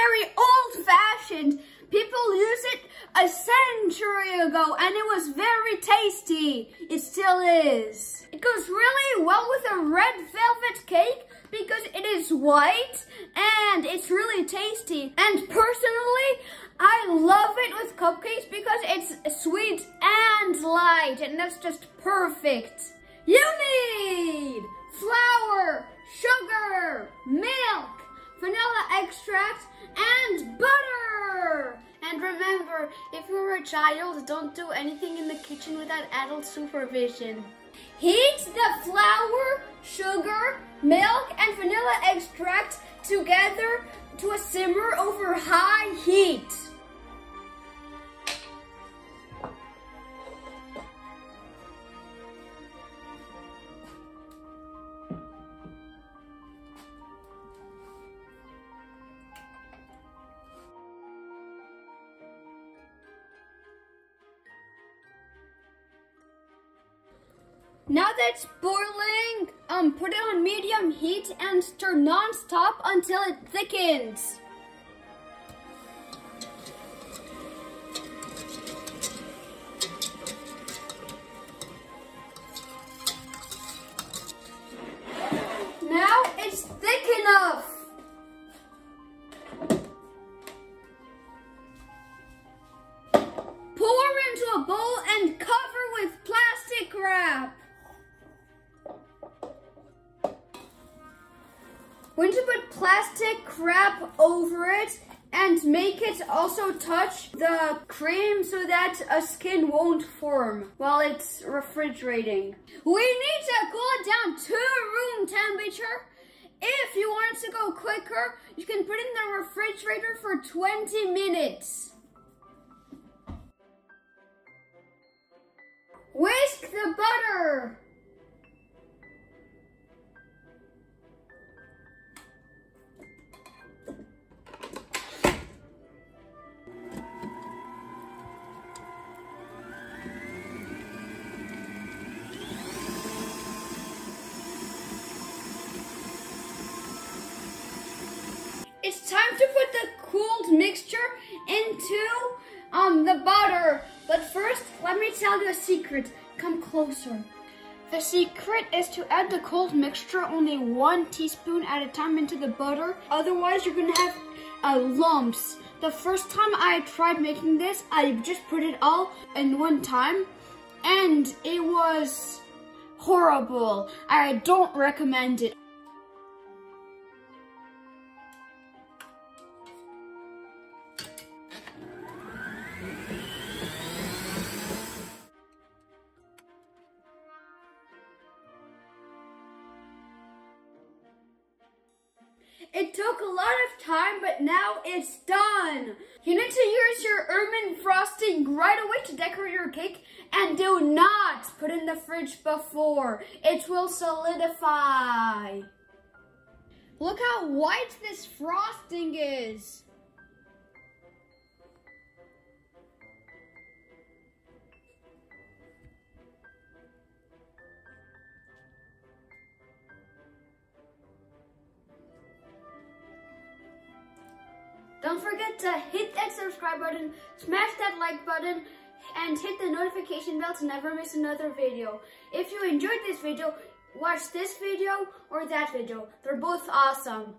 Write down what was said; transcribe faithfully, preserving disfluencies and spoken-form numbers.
very old-fashioned. People used it a century ago, and it was very tasty. It still is. It goes really well with a red velvet cake because it is white, and it's really tasty. And personally, I love it with cupcakes because it's sweet and light, and that's just perfect. You need flour, sugar, milk, vanilla extract, and butter. And remember, if you're a child, don't do anything in the kitchen without adult supervision. Heat the flour, sugar, milk, and vanilla extract together to a simmer over high heat. Now that it's boiling, um, put it on medium heat and stir non-stop until it thickens. Now it's thick enough. Pour into a bowl and cover with plastic wrap. We're going to put plastic wrap over it and make it also touch the cream so that a skin won't form while it's refrigerating. We need to cool it down to room temperature. If you want it to go quicker, you can put it in the refrigerator for twenty minutes. Whisk the butter. It's time to put the cooled mixture into um, the butter. But first, let me tell you a secret. Come closer. The secret is to add the cold mixture only one teaspoon at a time into the butter. Otherwise, you're gonna have uh, lumps. The first time I tried making this, I just put it all in one time, and it was horrible. I don't recommend it. It took a lot of time, but now it's done. You need to use your ermine frosting right away to decorate your cake, and do not put in the fridge before. It will solidify. Look how white this frosting is. Don't forget to hit that subscribe button, smash that like button, and hit the notification bell to never miss another video. If you enjoyed this video, watch this video or that video. They're both awesome.